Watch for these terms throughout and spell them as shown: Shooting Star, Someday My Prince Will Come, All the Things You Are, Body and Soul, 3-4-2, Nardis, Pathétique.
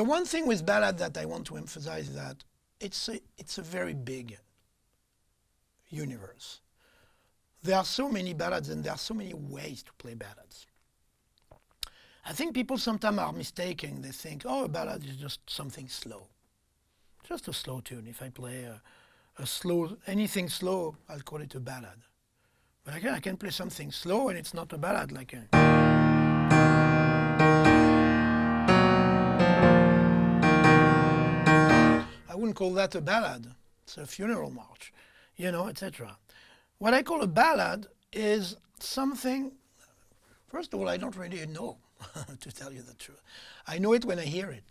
The one thing with ballad that I want to emphasize is that it's a very big universe. There are so many ballads and there are so many ways to play ballads. I think people sometimes are mistaken. They think, oh, a ballad is just something slow. Just a slow tune. If I play a slow, anything slow, I'll call it a ballad. But I can play something slow and it's not a ballad, like I wouldn't call that a ballad. It's a funeral march, you know, etc. What I call a ballad is something, first of all, I don't really know, to tell you the truth. I know it when I hear it.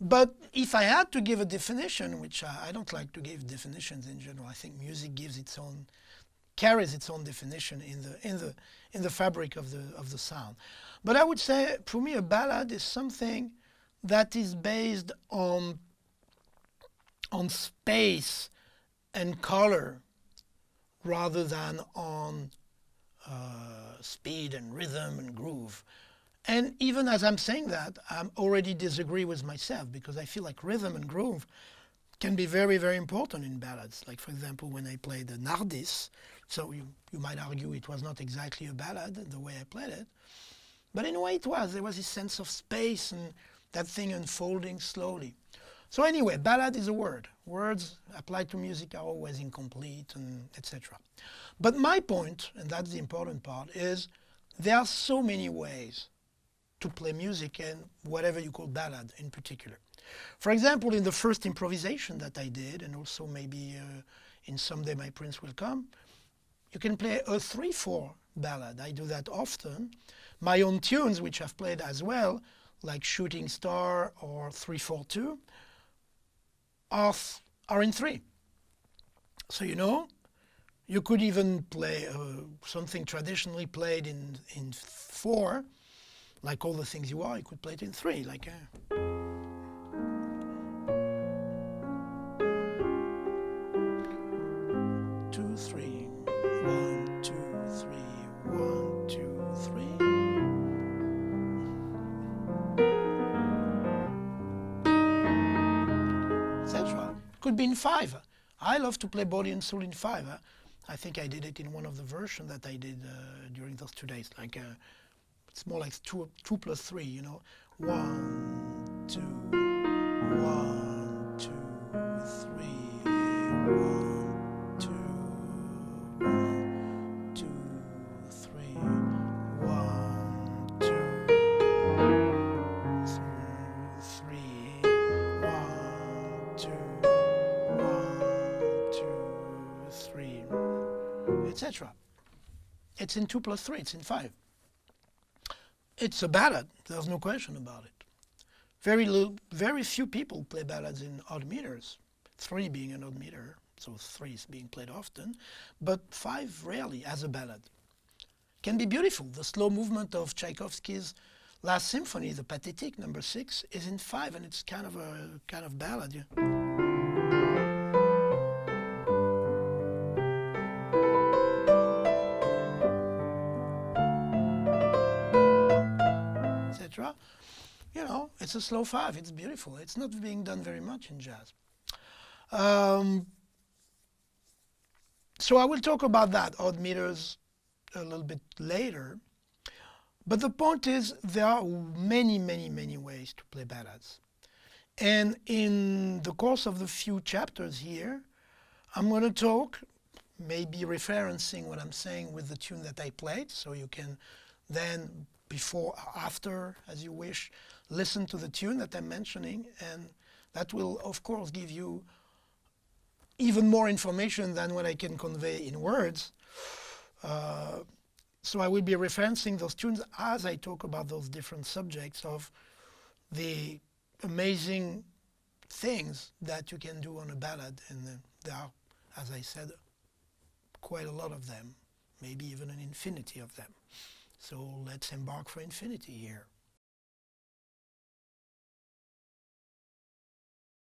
But if I had to give a definition, which I don't like to give definitions in general, I think music gives its own, carries its own definition in the fabric of the sound. But I would say, for me, a ballad is something that is based on space and color rather than on speed and rhythm and groove. And even as I'm saying that, I'm already disagree with myself, because I feel like rhythm and groove can be very, very important in ballads. Like, for example, when I played the Nardis, so you might argue it was not exactly a ballad, the way I played it, but in a way it was. There was this sense of space and that thing unfolding slowly. So anyway, ballad is a word. Words applied to music are always incomplete, and etc. But my point, and that's the important part, is there are so many ways to play music, and whatever you call ballad in particular. For example, in the first improvisation that I did, and also maybe in Someday My Prince Will Come, you can play a 3-4 ballad. I do that often. My own tunes, which I've played as well, like Shooting Star or 3-4-2, are in 3. So, you know, you could even play something traditionally played in 4, like All the Things You Are. You could play it in 3, like could be in 5. I love to play Body and Soul in 5. I think I did it in one of the versions that I did during those 2 days. Like it's more like 2 plus 3, you know. 1, 2, 1, 2, 3, 1, 2, 1, 2, 3, 1, 2, 3, 1, 2. Etc. It's in 2 plus 3, it's in 5. It's a ballad, there's no question about it. Very few people play ballads in odd meters, 3 being an odd meter, so 3 is being played often, but 5 rarely as a ballad. Can be beautiful. The slow movement of Tchaikovsky's Last Symphony, the Pathétique number 6, is in 5, and it's kind of ballad. Yeah. You know, it's a slow 5, it's beautiful. It's not being done very much in jazz. So I will talk about that, odd meters, a little bit later. But the point is, there are many, many, many ways to play ballads. And in the course of the few chapters here, I'm going to talk, maybe referencing what I'm saying with the tune that I played, so you can then, before or after, as you wish, listen to the tune that I'm mentioning, and that will, of course, give you even more information than what I can convey in words. So I will be referencing those tunes as I talk about those different subjects of the amazing things that you can do on a ballad, and there are, as I said, quite a lot of them, maybe even an infinity of them. So let's embark for infinity here.